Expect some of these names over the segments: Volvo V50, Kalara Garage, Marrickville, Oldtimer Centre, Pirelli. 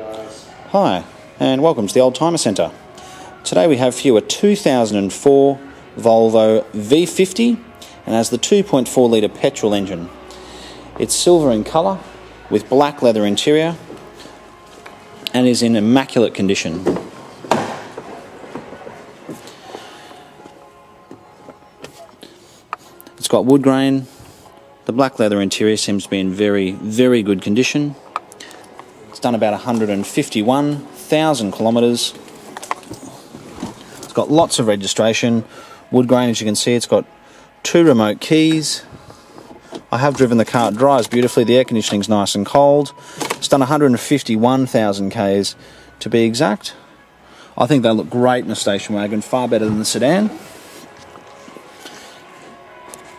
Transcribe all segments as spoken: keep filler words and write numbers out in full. Hi, and welcome to the Oldtimer Centre. Today we have for you a two thousand four Volvo V fifty, and has the two point four litre petrol engine. It's silver in colour, with black leather interior, and is in immaculate condition. It's got wood grain. The black leather interior seems to be in very, very good condition. It's done about one hundred fifty-one thousand kilometres. It's got lots of registration. Wood grain, as you can see, it's got two remote keys. I have driven the car, it drives beautifully. The air conditioning's nice and cold. It's done one hundred fifty-one thousand Ks to be exact. I think they look great in a station wagon, far better than the sedan.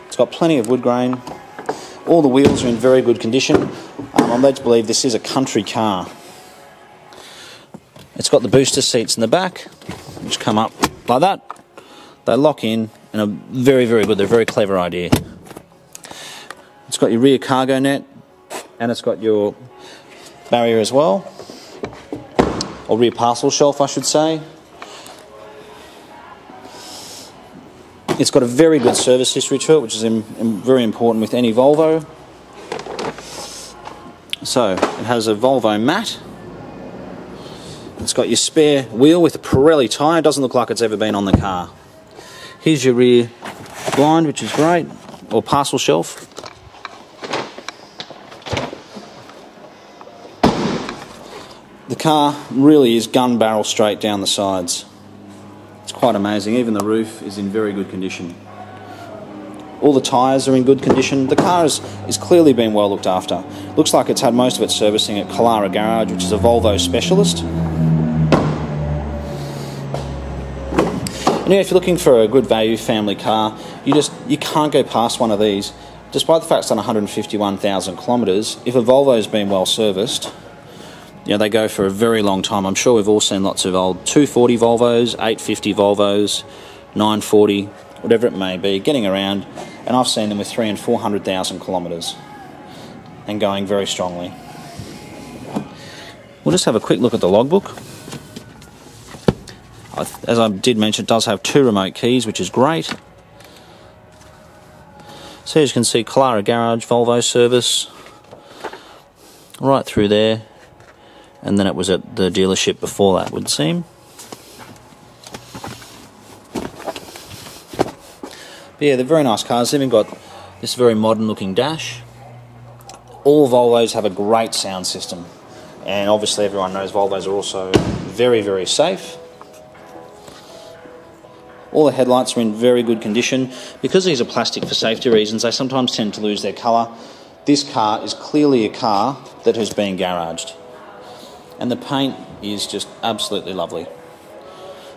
It's got plenty of wood grain. All the wheels are in very good condition. Um, I'm led to believe this is a country car. It's got the booster seats in the back, which come up like that. They lock in and are very, very good. They're a very clever idea. It's got your rear cargo net, and it's got your barrier as well, or rear parcel shelf, I should say. It's got a very good service history to it, which is in, in very important with any Volvo. So, it has a Volvo mat. It's got your spare wheel with a Pirelli tyre. It doesn't look like it's ever been on the car. Here's your rear blind, which is great, or parcel shelf. The car really is gun barrel straight down the sides. It's quite amazing. Even the roof is in very good condition. All the tyres are in good condition. The car is, is clearly been well looked after. Looks like it's had most of its servicing at Kalara Garage, which is a Volvo specialist. And if you're looking for a good value family car, you just you can't go past one of these. Despite the fact it's done one hundred fifty-one thousand kilometres, if a Volvo's been well serviced, you know, they go for a very long time. I'm sure we've all seen lots of old two forty Volvos, eight fifty Volvos, nine forty, whatever it may be, getting around, and I've seen them with three and four hundred thousand kilometres and going very strongly. We'll just have a quick look at the logbook. As I did mention, it does have two remote keys, which is great. So as you can see, Kalara Garage, Volvo service, right through there. And then it was at the dealership before that, would seem. But yeah, they're very nice cars. They've even got this very modern looking dash. All Volvos have a great sound system. And obviously everyone knows Volvos are also very, very safe. All the headlights are in very good condition. Because these are plastic for safety reasons, they sometimes tend to lose their colour. This car is clearly a car that has been garaged. And the paint is just absolutely lovely.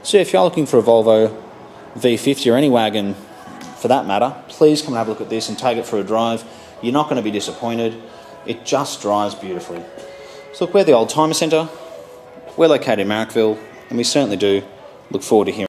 So if you're looking for a Volvo V fifty or any wagon for that matter, please come and have a look at this and take it for a drive. You're not going to be disappointed. It just drives beautifully. So look, we're the Oldtimer Centre. We're located in Marrickville, and we certainly do look forward to hearing